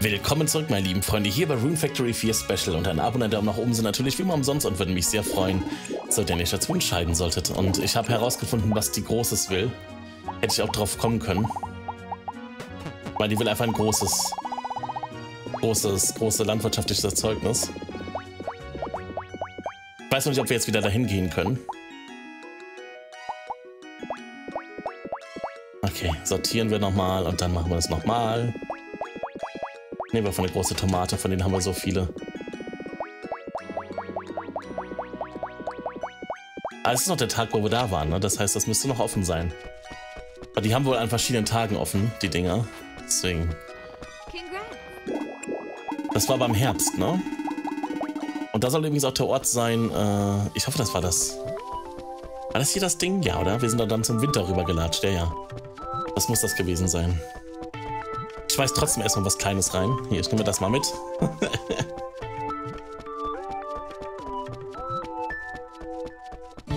Willkommen zurück, meine lieben Freunde, hier bei Rune Factory 4 Special, und ein Abo und ein Daumen nach oben sind natürlich wie immer umsonst und würden mich sehr freuen, solltet ihr nicht dazu entscheiden solltet. Und ich habe herausgefunden, was die Großes will. Hätte ich auch drauf kommen können. Weil die will einfach ein großes landwirtschaftliches Erzeugnis. Ich weiß noch nicht, ob wir jetzt wieder dahin gehen können. Okay, sortieren wir nochmal und dann machen wir das nochmal. Nehmen wir von der großen Tomate, von denen haben wir so viele. Ah, es ist noch der Tag, wo wir da waren, ne? Das heißt, das müsste noch offen sein. Aber die haben wohl an verschiedenen Tagen offen, die Dinger. Deswegen. Das war beim Herbst, ne? Und da soll übrigens auch der Ort sein, ich hoffe, das war das. War das hier das Ding? Ja, oder? Wir sind da dann zum Winter rübergelatscht, ja, ja. Das muss das gewesen sein. Ich weiß trotzdem erstmal was Kleines rein. Hier, ich nehme das mal mit.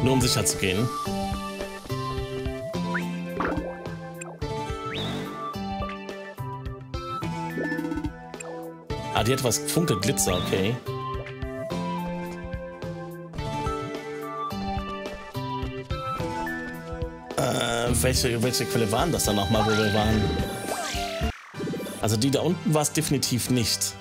Nur um sicher zu gehen. Ah, die hat was funkelt Glitzer, okay. Welche Quelle waren das dann nochmal, wo wir waren? Also die da unten war es definitiv nicht.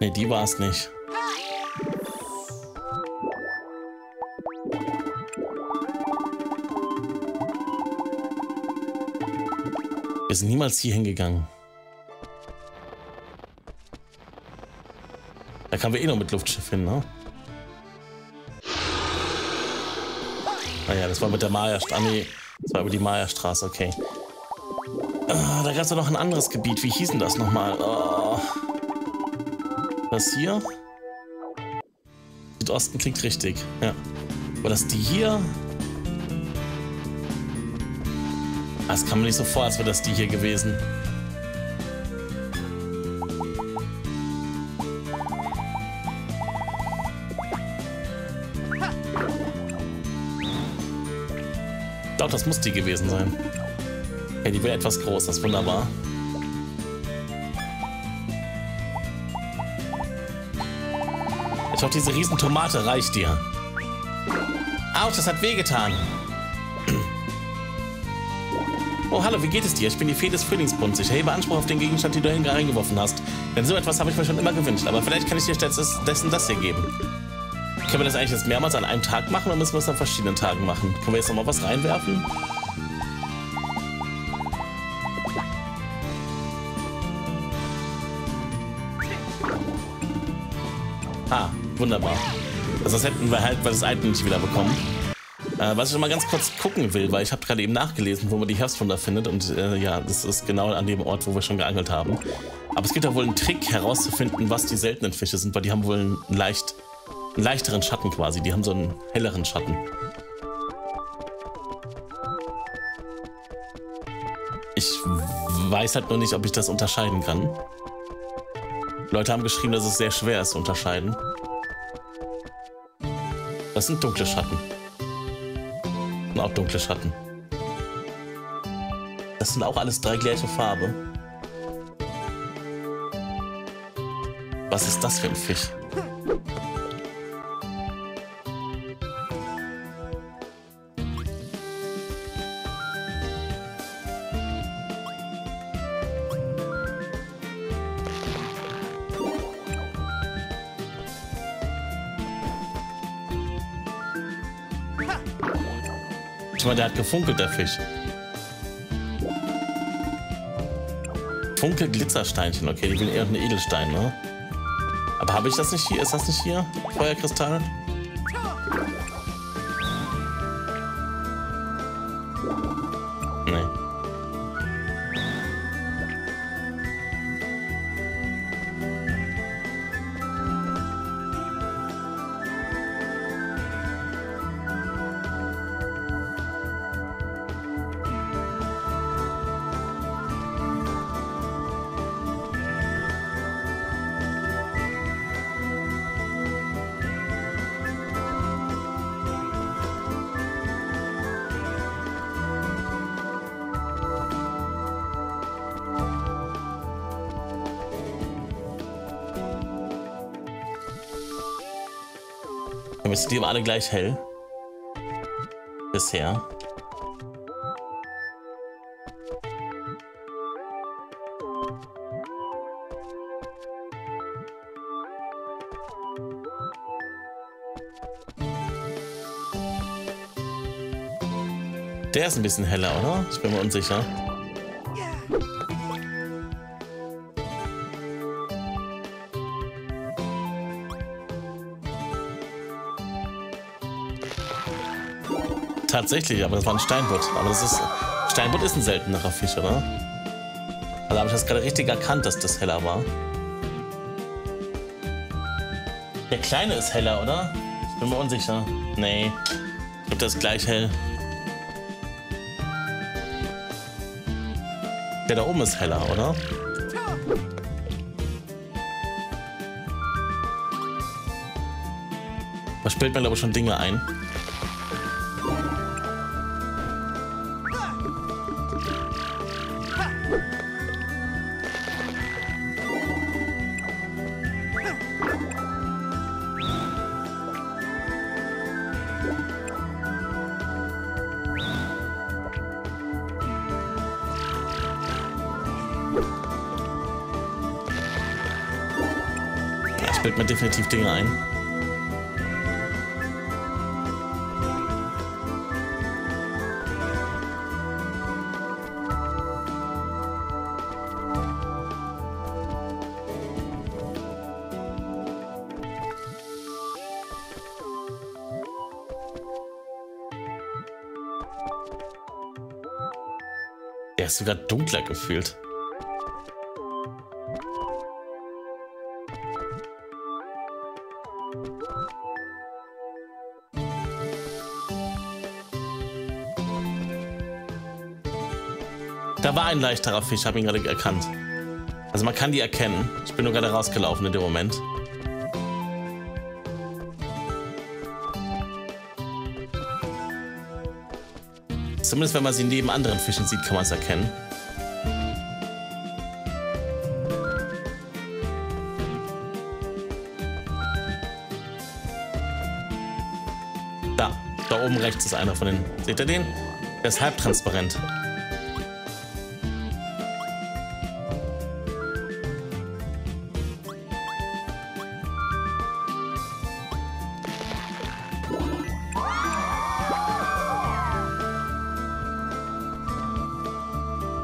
Ne, die war es nicht. Wir sind niemals hier hingegangen. Da kamen wir eh noch mit Luftschiff hin, ne? Naja, das war mit der Maya-Straße. Ah, nee, das war über die Maya-Straße, okay. Da gab es ja noch ein anderes Gebiet. Wie hieß denn das nochmal? Oh. Das hier? Südosten klingt richtig, ja. Aber das die hier... Das kam mir nicht so vor, als wäre das die hier gewesen. Ich glaube, das muss die gewesen sein. Ja, die wäre etwas groß, das ist wunderbar. Ich glaube, diese riesen Tomate reicht dir. Autsch, das hat wehgetan. Oh, hallo, wie geht es dir? Ich bin die Fee des Frühlingsbunds. Ich erhebe Anspruch auf den Gegenstand, den du hinten reingeworfen hast. Denn so etwas habe ich mir schon immer gewünscht. Aber vielleicht kann ich dir stattdessen das hier geben. Können wir das eigentlich jetzt mehrmals an einem Tag machen oder müssen wir es an verschiedenen Tagen machen? Können wir jetzt nochmal was reinwerfen? Ah, wunderbar. Also das hätten wir halt bei das Item nicht wieder bekommen. Was ich noch mal ganz kurz gucken will, weil ich habe gerade eben nachgelesen, wo man die Herbstwunder findet, und ja, das ist genau an dem Ort, wo wir schon geangelt haben. Aber es gibt da wohl einen Trick herauszufinden, was die seltenen Fische sind, weil die haben wohl einen leichteren Schatten quasi. Die haben so einen helleren Schatten. Ich weiß halt nur nicht, ob ich das unterscheiden kann. Leute haben geschrieben, dass es sehr schwer ist zu unterscheiden. Das sind dunkle Schatten. Auch dunkle Schatten. Das sind auch alles drei gleiche Farbe. Was ist das für ein Fisch? Der hat gefunkelt, der Fisch. Funkelglitzersteinchen. Okay, die will eher einen Edelstein, ne? Aber habe ich das nicht hier? Ist das nicht hier? Feuerkristall? Nee. Komisch, sind die immer alle gleich hell? Bisher. Der ist ein bisschen heller, oder? Ich bin mir unsicher. Tatsächlich, aber das war ein Steinbutt. Aber das ist. Steinbutt ist ein seltenerer Fisch, oder? Also habe ich das gerade richtig erkannt, dass das heller war. Der kleine ist heller, oder? Ich bin mir unsicher. Nee. Ich glaube, der ist gleich hell. Der da oben ist heller, oder? Da spielt man, glaube ich, schon Dinge ein. Fällt mir definitiv Dinge ein. Der ist sogar dunkler gefühlt. Da war ein leichterer Fisch, habe ihn gerade erkannt. Also man kann die erkennen. Ich bin nur gerade rausgelaufen in dem Moment. Zumindest wenn man sie neben anderen Fischen sieht, kann man es erkennen. Da oben rechts ist einer von denen. Seht ihr den? Der ist halbtransparent.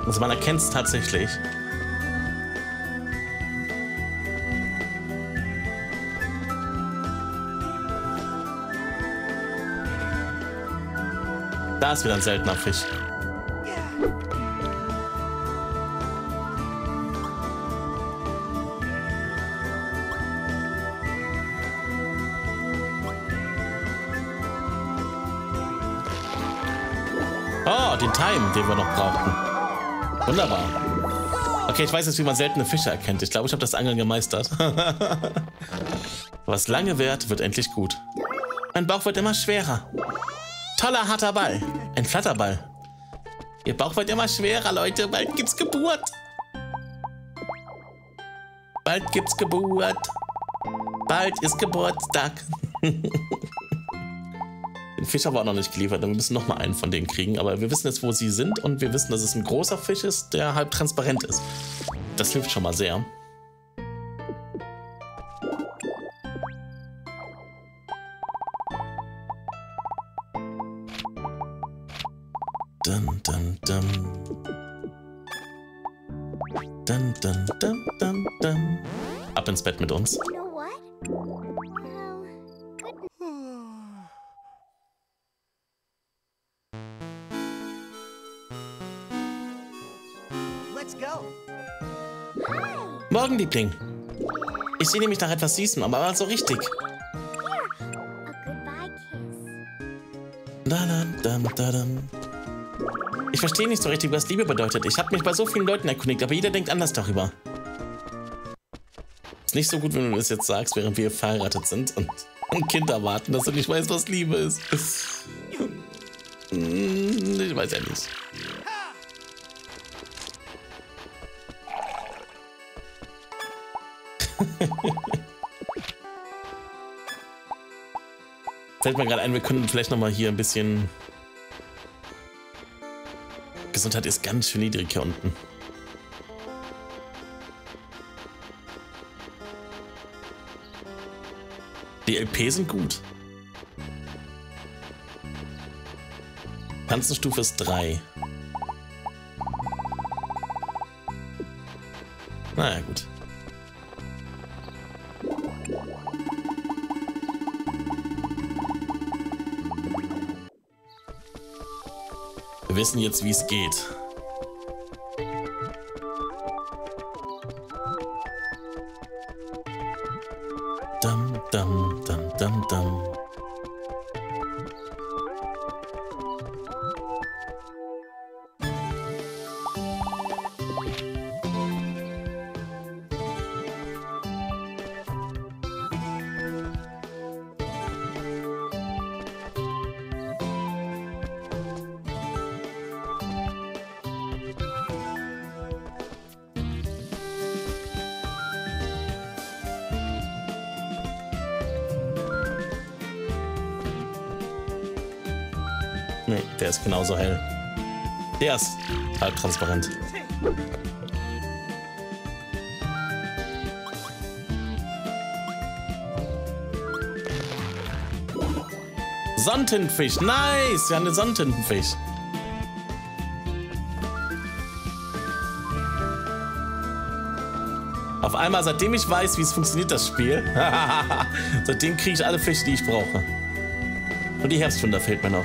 Also man erkennt es tatsächlich. Da ist wieder ein seltener Fisch. Oh, den Time, den wir noch brauchten. Wunderbar. Okay, ich weiß jetzt, wie man seltene Fische erkennt. Ich glaube, ich habe das Angeln gemeistert. Was lange währt, wird endlich gut. Mein Bauch wird immer schwerer. Toller, harter Ball. Ein Flatterball. Ihr Bauch wird immer schwerer, Leute. Bald gibt's Geburt. Bald gibt's Geburt. Bald ist Geburtstag. Den Fisch haben wir auch noch nicht geliefert. Wir müssen nochmal einen von denen kriegen. Aber wir wissen jetzt, wo sie sind. Und wir wissen, dass es ein großer Fisch ist, der halb transparent ist. Das hilft schon mal sehr. Dum, dum, dum. Dum, dum, dum, dum, dum. Ab ins Bett mit uns. Morgen, Liebling. Ich sehne mich nach etwas Süßem, aber so richtig. Ich verstehe nicht so richtig, was Liebe bedeutet. Ich habe mich bei so vielen Leuten erkundigt, aber jeder denkt anders darüber. Ist nicht so gut, wenn du das jetzt sagst, während wir verheiratet sind und Kinder warten, dass du nicht weißt, was Liebe ist. Ich weiß ja nicht. Fällt mir gerade ein, wir könnten vielleicht nochmal hier ein bisschen... Gesundheit ist ganz schön niedrig hier unten. Die LP sind gut. Pflanzenstufe ist 3. Naja, gut. Wir wissen jetzt, wie es geht. Dam, dam, dam, dam, dam. Nee, der ist genauso hell. Der ist halbtransparent. Sonnentintenfisch, nice! Wir haben den Sonnentintenfisch. Auf einmal, seitdem ich weiß, wie es funktioniert, das Spiel, seitdem kriege ich alle Fische, die ich brauche. Und die Herbstwunder fehlt mir noch.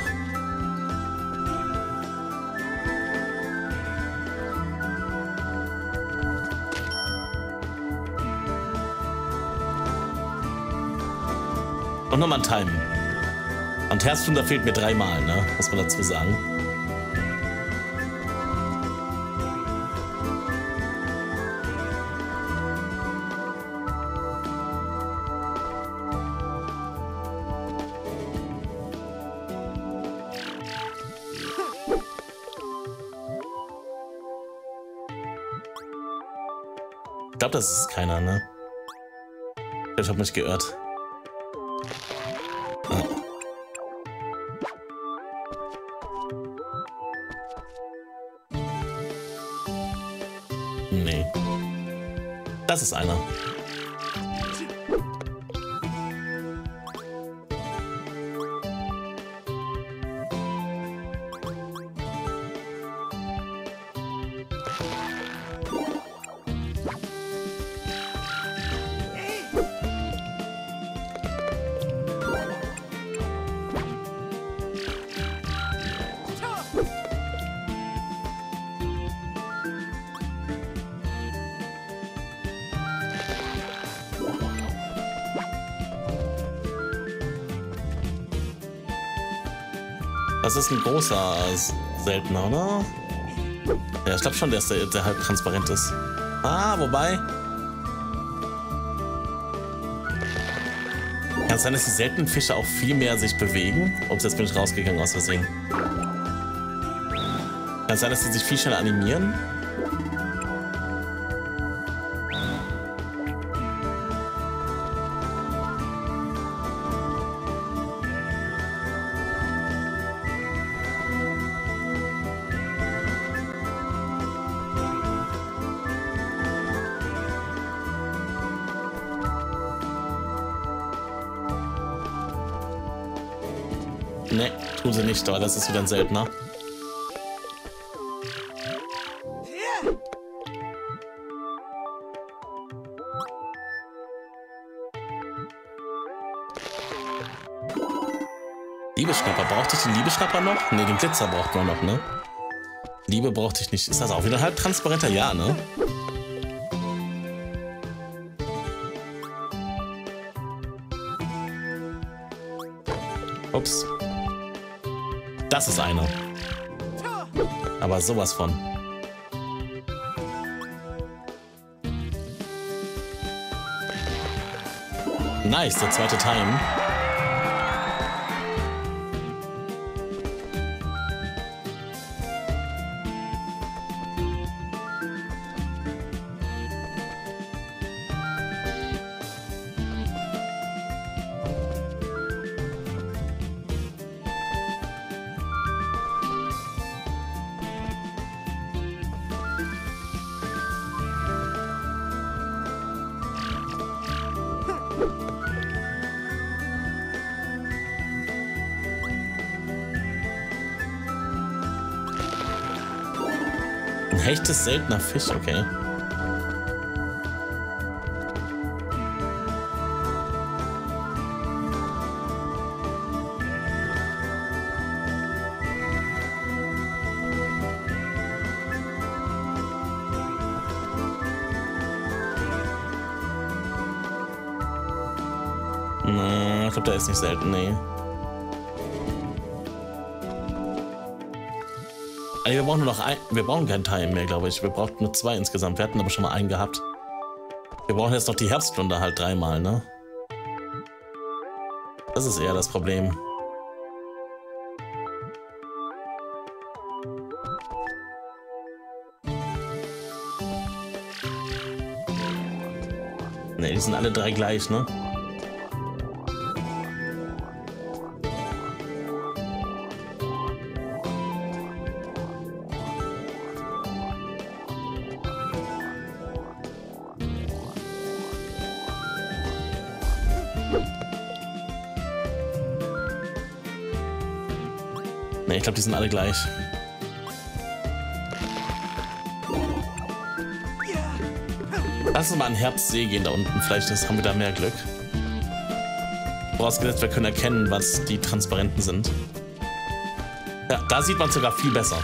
Und nochmal ein Timen. Und Herbstwunder fehlt mir dreimal, ne? Muss man dazu sagen. Ich glaube, das ist keiner, ne? Ich habe mich geirrt. Nee. Das ist einer. Das ist ein großer Seltener, oder? Ja, ich glaube schon, dass der halb transparent ist. Ah, wobei... Kann es sein, dass die seltenen Fische auch viel mehr sich bewegen? Ups, jetzt bin ich rausgegangen aus Versehen. Kann es sein, dass sie sich viel schneller animieren? Ne, tun sie nicht, aber das ist wieder ein Seltener. Liebeschnapper, brauchte ich den Liebeschnapper noch? Ne, den Glitzer braucht man noch, ne? Liebe brauchte ich nicht. Ist das auch wieder halb transparenter? Ja, ne? Ups. Das ist einer. Aber sowas von. Nice, der zweite Time. Hecht ist seltener Fisch, okay. Na, ich glaube, der ist nicht selten, nee. Ey, wir brauchen nur noch ein. Wir brauchen keinen Teil mehr, glaube ich. Wir brauchen nur zwei insgesamt. Wir hatten aber schon mal einen gehabt. Wir brauchen jetzt noch die Herbststunde halt dreimal, ne? Das ist eher das Problem. Ne, die sind alle drei gleich, ne? Ich glaube, die sind alle gleich. Lass uns mal an den Herbstsee gehen da unten. Vielleicht haben wir da mehr Glück. Vorausgesetzt, wir können erkennen, was die Transparenten sind. Ja, da sieht man sogar viel besser.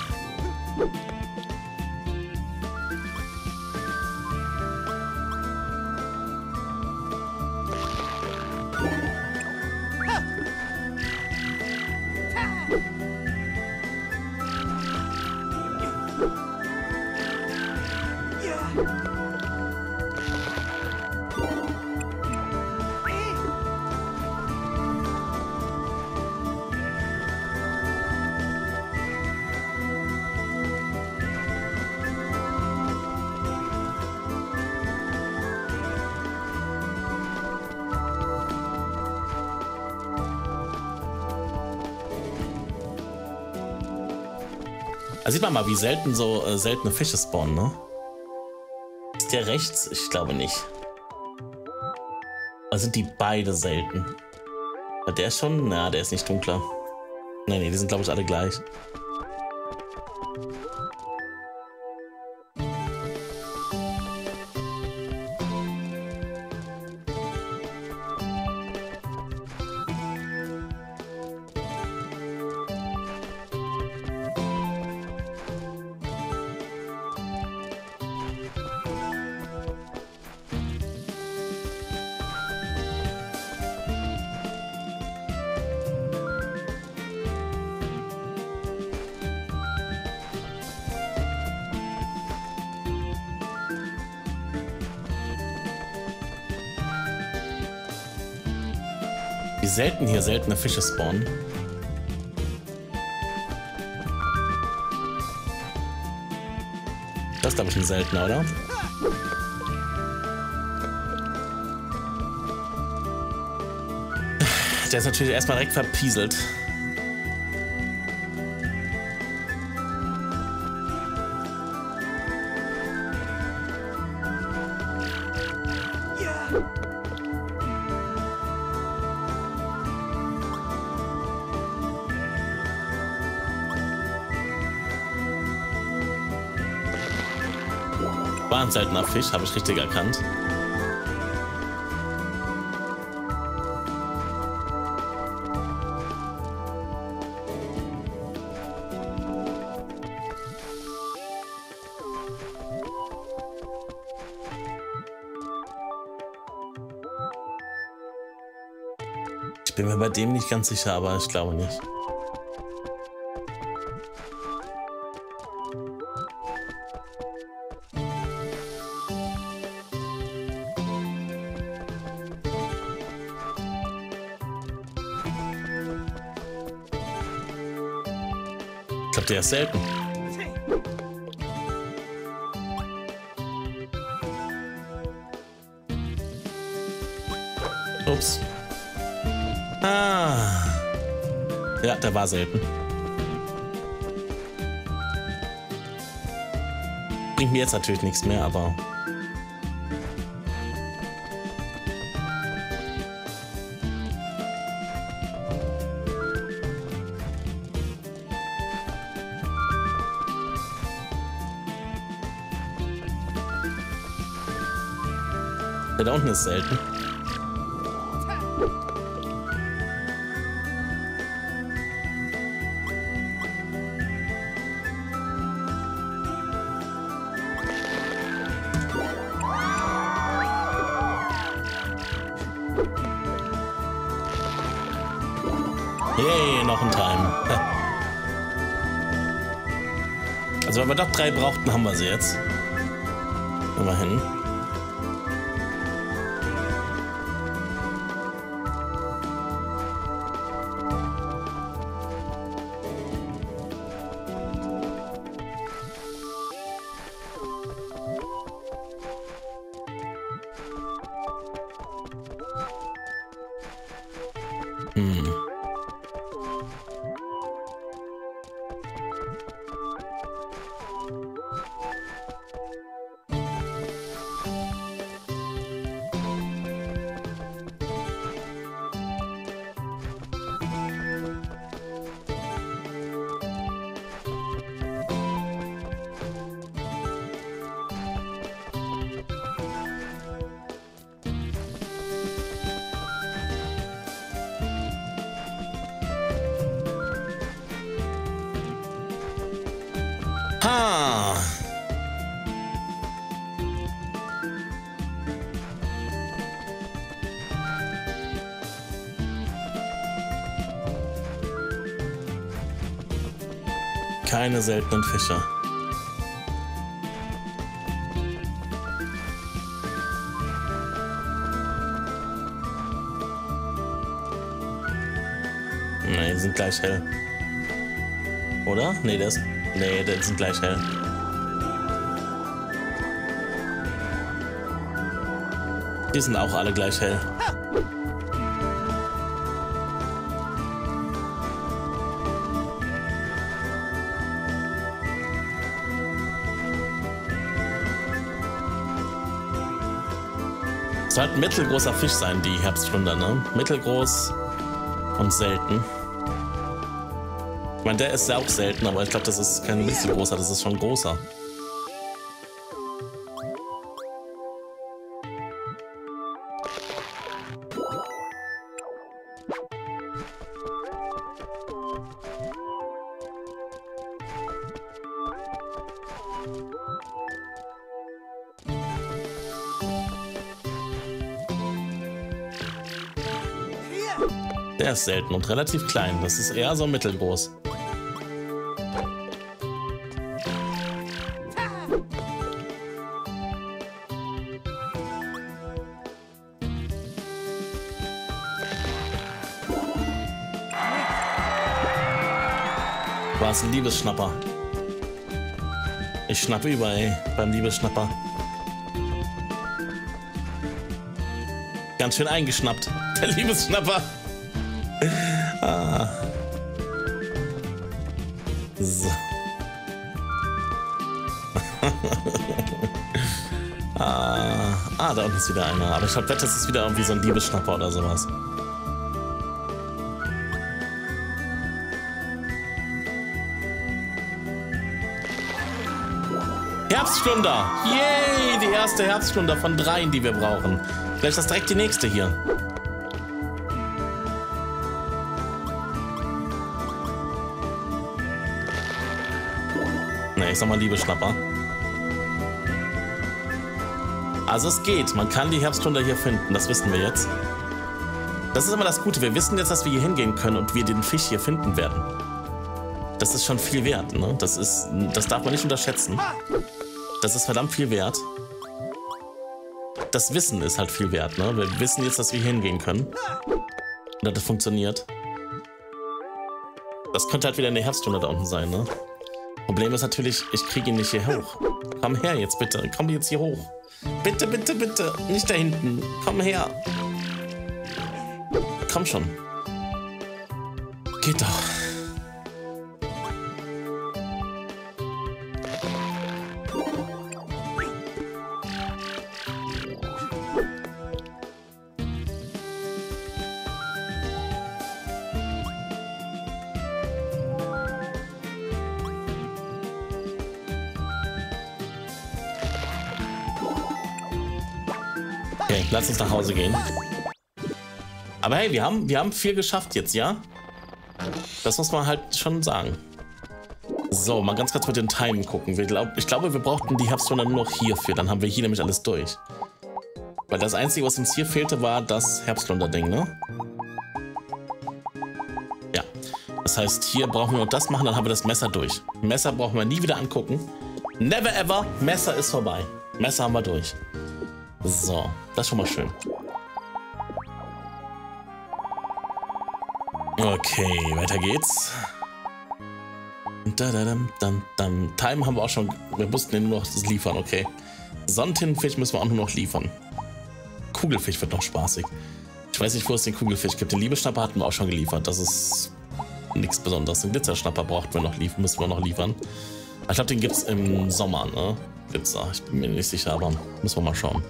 Da sieht man mal, wie selten so seltene Fische spawnen, ne? Ist der rechts? Ich glaube nicht. Oder sind die beide selten? War der schon? Na, der ist nicht dunkler. Nee, nee, die sind glaube ich alle gleich. Wie selten hier seltene Fische spawnen. Das ist glaube ich ein seltener, oder? Der ist natürlich erstmal direkt verpieselt. War ein seltener Fisch, habe ich richtig erkannt. Ich bin mir bei dem nicht ganz sicher, aber ich glaube nicht. Der ist selten. Ups. Ah. Ja, der war selten. Bringt mir jetzt natürlich nichts mehr, aber... Da unten ist selten. Yay, noch ein Time. Also wenn wir doch 3 brauchten, haben wir sie jetzt. Immerhin. Ah. Keine seltenen Fische. Ne, die sind gleich hell. Oder? Ne, das... Nee, das sind gleich hell. Die sind auch alle gleich hell. Es sollte ein mittelgroßer Fisch sein, die Herbstflunder, ne? Mittelgroß und selten. Ich meine, der ist ja auch selten, aber ich glaube, das ist kein mittelgroßer, das ist schon großer. Der ist selten und relativ klein, das ist eher so mittelgroß. War's ein Liebesschnapper. Ich schnappe über, ey, beim Liebesschnapper. Ganz schön eingeschnappt, der Liebesschnapper. Ah. So. Da unten ist wieder einer. Aber ich glaube, das ist wieder irgendwie so ein Liebesschnapper oder sowas. Herbstflunder! Yay! Die erste Herbstflunder von 3, die wir brauchen. Vielleicht ist das direkt die nächste hier. Ne, ich sag mal Liebesschnapper. Also es geht. Man kann die Herbstflunder hier finden. Das wissen wir jetzt. Das ist immer das Gute. Wir wissen jetzt, dass wir hier hingehen können und wir den Fisch hier finden werden. Das ist schon viel wert, ne? Das darf man nicht unterschätzen. Das ist verdammt viel wert. Das Wissen ist halt viel wert, ne? Wir wissen jetzt, dass wir hier hingehen können. Und das funktioniert. Das könnte halt wieder eine Herbstflunder da unten sein, ne? Problem ist natürlich, ich kriege ihn nicht hier hoch. Komm her jetzt bitte, komm jetzt hier hoch. Bitte, bitte, bitte, nicht da hinten. Komm her. Komm schon. Geht doch. Okay, lass uns nach Hause gehen. Aber hey, wir haben viel geschafft jetzt, ja? Das muss man halt schon sagen. So, mal ganz kurz mit den Timen gucken. Ich glaube, wir brauchten die Herbstwunder nur noch hierfür. Dann haben wir hier nämlich alles durch. Weil das Einzige, was uns hier fehlte, war das Herbstwunder-Ding, ne? Ja. Das heißt, hier brauchen wir noch das machen, dann haben wir das Messer durch. Messer brauchen wir nie wieder angucken. Never ever, Messer ist vorbei. Messer haben wir durch. So, das ist schon mal schön. Okay, weiter geht's. Time haben wir auch schon. Wir mussten den nur noch das liefern, okay. Sonnentintenfisch müssen wir auch nur noch liefern. Kugelfisch wird noch spaßig. Ich weiß nicht, wo es den Kugelfisch gibt. Den Liebeschnapper hatten wir auch schon geliefert. Das ist nichts Besonderes. Den Glitzerschnapper müssen wir noch liefern. Ich glaube, den gibt es im Sommer, ne? Gibt's da. Ich bin mir nicht sicher, aber müssen wir mal schauen.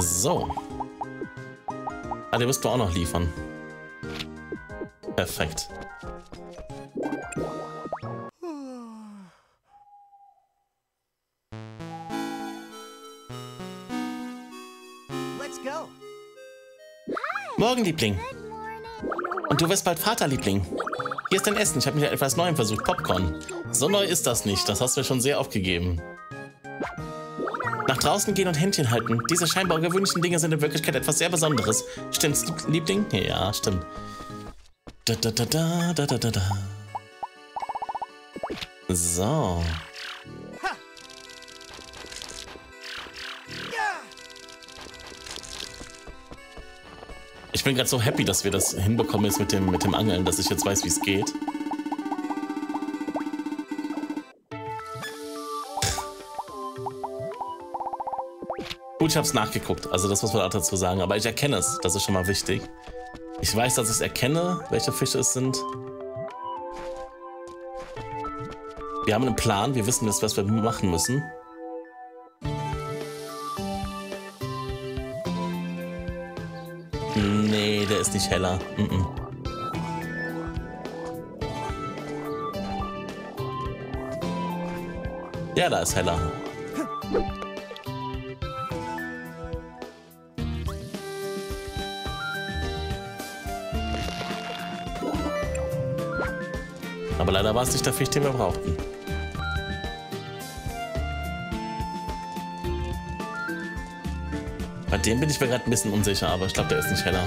So. Ah, den müssten wir auch noch liefern. Perfekt. Morgen, Liebling. Und du wirst bald Vater, Liebling. Hier ist dein Essen. Ich habe mit etwas Neuem versucht. Popcorn. So neu ist das nicht. Das hast du mir schon sehr oft gegeben. Nach draußen gehen und Händchen halten. Diese scheinbar ungewöhnlichen Dinge sind in Wirklichkeit etwas sehr Besonderes. Stimmt's, Liebling? Ja, stimmt. So. Ich bin gerade so happy, dass wir das hinbekommen jetzt mit dem Angeln, dass ich jetzt weiß, wie es geht. Gut, ich habe es nachgeguckt, also das muss man auch dazu sagen, aber ich erkenne es, das ist schon mal wichtig. Ich weiß, dass ich es erkenne, welche Fische es sind. Wir haben einen Plan, wir wissen jetzt, was wir machen müssen. Nee, der ist nicht heller. Mm-mm. Ja, da ist heller. Aber leider war es nicht der Fisch, den wir brauchten. Bei dem bin ich mir gerade ein bisschen unsicher, aber ich glaube, der ist nicht heller.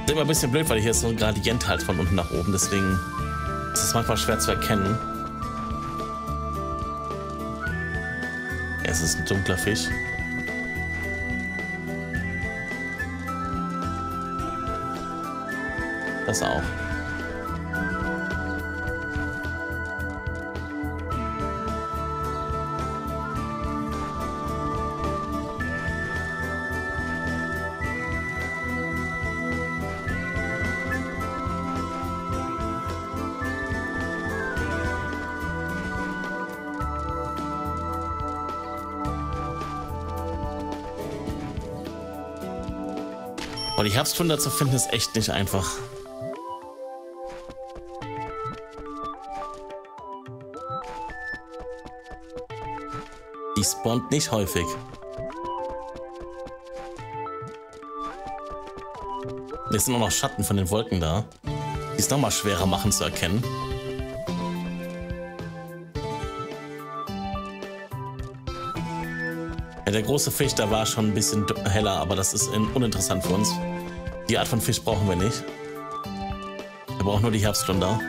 Das ist immer ein bisschen blöd, weil hier ist so ein Gradient halt von unten nach oben, deswegen ist es manchmal schwer zu erkennen. Ja, es ist ein dunkler Fisch. Das auch. Die Herbstwunder zu finden ist echt nicht einfach. Die spawnt nicht häufig. Es sind auch noch Schatten von den Wolken da, die es nochmal schwerer machen zu erkennen. Ja, der große Fisch, da war schon ein bisschen heller, aber das ist uninteressant für uns. Die Art von Fisch brauchen wir nicht. Wir brauchen nur die Herbstwunder.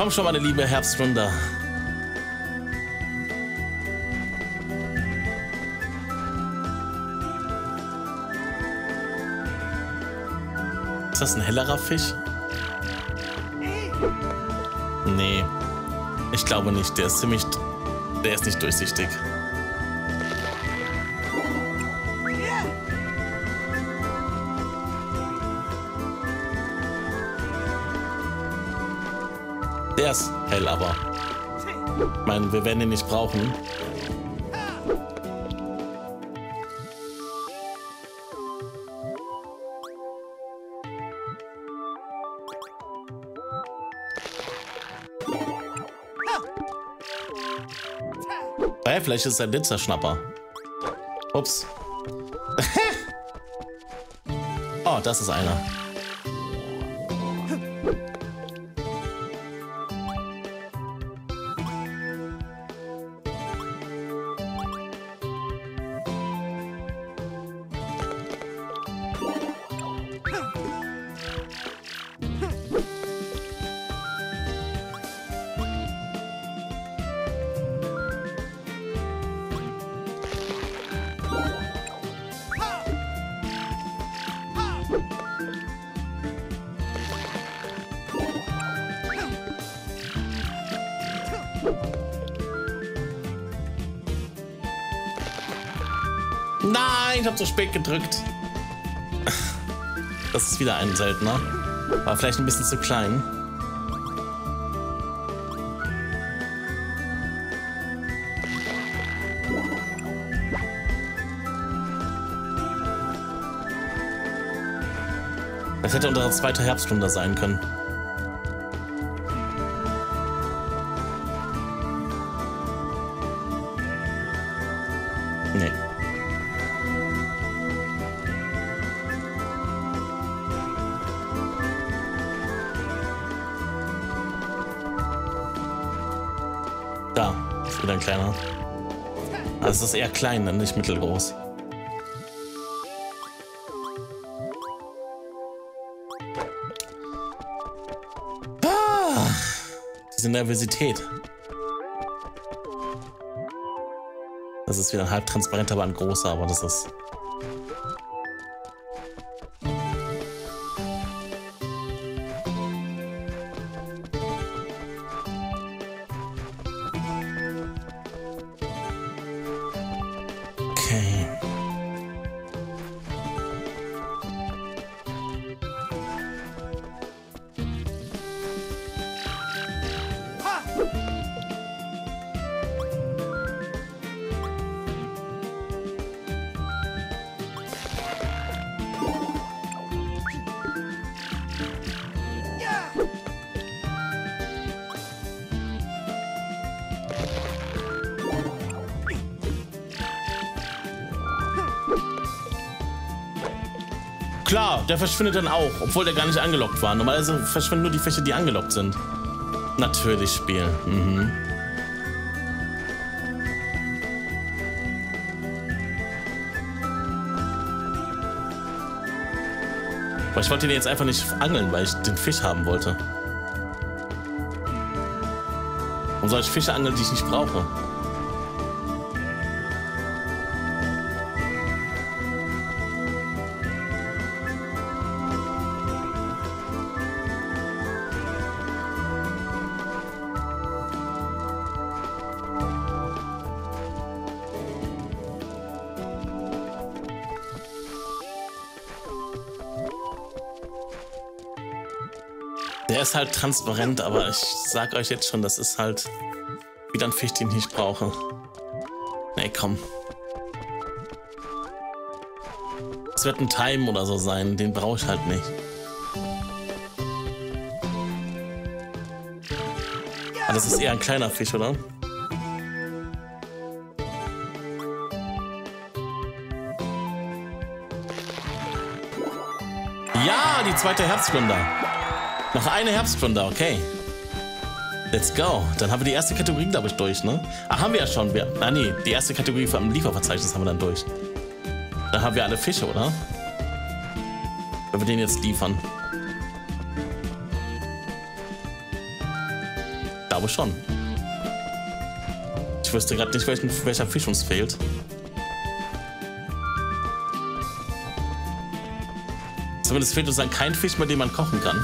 Komm schon, meine liebe Herbstrunde. Ist das ein hellerer Fisch? Nee. Ich glaube nicht. Der ist ziemlich... Der ist nicht durchsichtig. Der ist hell, aber... Ich meine, wir werden ihn nicht brauchen. Vielleicht ist es ein Blitzerschnapper. Ups. Oh, das ist einer. Nein, ich habe so spät gedrückt. Das ist wieder ein Söldner. War vielleicht ein bisschen zu klein. Das hätte unsere zweite Herbstrunde sein können. Wieder ein kleiner. Also es ist eher klein, nicht mittelgroß. Ah, diese Nervosität. Das ist wieder ein halbtransparenter, aber ein großer, aber das ist... Klar, der verschwindet dann auch, obwohl der gar nicht angelockt war. Normalerweise verschwinden nur die Fische, die angelockt sind. Natürlich, Spiel. Mhm. Aber ich wollte den jetzt einfach nicht angeln, weil ich den Fisch haben wollte. Warum soll ich Fische angeln, die ich nicht brauche? Der ist halt transparent, aber ich sag euch jetzt schon, das ist halt wieder ein Fisch, den ich nicht brauche. Nee, komm. Es wird ein Time oder so sein, den brauche ich halt nicht. Aber das ist eher ein kleiner Fisch, oder? Ja, die zweite Herbstflunder. Noch eine Herbstrunde, okay. Let's go. Dann haben wir die erste Kategorie, glaube ich, durch, ne? Ach, haben wir ja schon. Ah, nee, die erste Kategorie vom Lieferverzeichnis haben wir dann durch. Dann haben wir alle Fische, oder? Wenn wir den jetzt liefern. glaube schon. Ich wüsste gerade nicht, welcher Fisch uns fehlt. Zumindest fehlt uns dann kein Fisch, mit dem man kochen kann.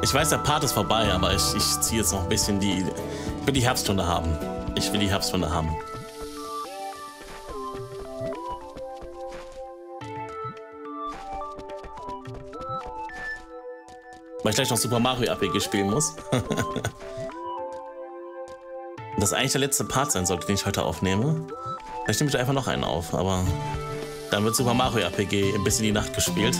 Ich weiß, der Part ist vorbei, aber ich ziehe jetzt noch ein bisschen die... Ich will die Herbststunde haben. Ich will die Herbststunde haben. Weil ich gleich noch Super Mario RPG spielen muss. Das ist eigentlich der letzte Part sein sollte, den ich heute aufnehme. Vielleicht nehme ich einfach noch einen auf, aber... Dann wird Super Mario RPG ein bisschen die Nacht gespielt.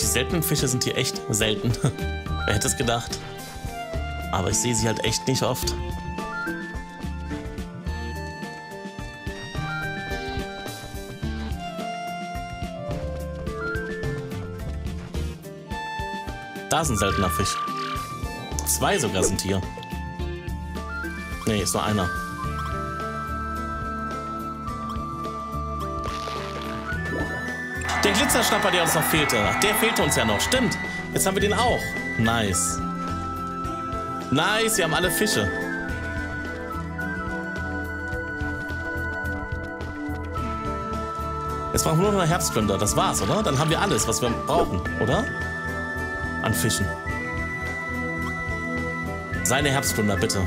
Seltenen Fische sind hier echt selten. Wer hätte es gedacht? Aber ich sehe sie halt echt nicht oft. Da ist ein seltener Fisch. 2 sogar sind hier. Nee, ist nur einer. Der Glitzerschnapper, der uns noch fehlte. Ach, der fehlte uns ja noch. Stimmt. Jetzt haben wir den auch. Nice. Nice, wir haben alle Fische. Jetzt brauchen wir nur noch eine Herbstplünder. Das war's, oder? Dann haben wir alles, was wir brauchen, oder? An Fischen. Seine Herbstplünder, bitte.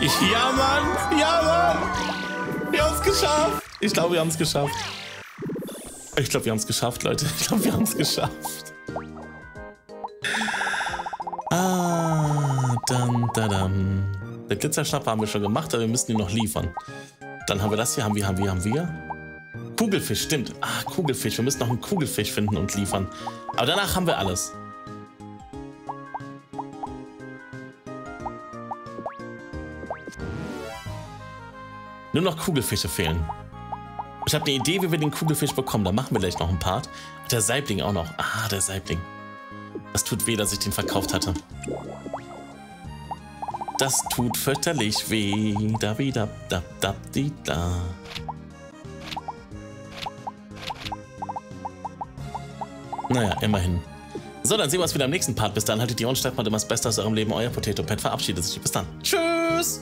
Ja, Mann! Ja, Mann! Wir haben es geschafft! Ich glaube, wir haben es geschafft. Ich glaube, wir haben es geschafft, Leute. Ich glaube, wir haben es geschafft. Ah, dam, da, dam. Den Glitzerschnapper haben wir schon gemacht, aber wir müssen ihn noch liefern. Dann haben wir das hier. Haben wir. Kugelfisch, stimmt. Ah, Kugelfisch. Wir müssen noch einen Kugelfisch finden und liefern. Aber danach haben wir alles. Nur noch Kugelfische fehlen. Ich habe eine Idee, wie wir den Kugelfisch bekommen. Da machen wir gleich noch einen Part. Der Saibling auch noch. Ah, der Saibling. Das tut weh, dass ich den verkauft hatte. Das tut fürchterlich weh. Da bi da da da di da. Naja, immerhin. So, dann sehen wir uns wieder im nächsten Part. Bis dann, haltet die Ohren steif, macht immer das Beste aus eurem Leben. Euer Potatoe Pet verabschiedet sich. Bis dann. Tschüss!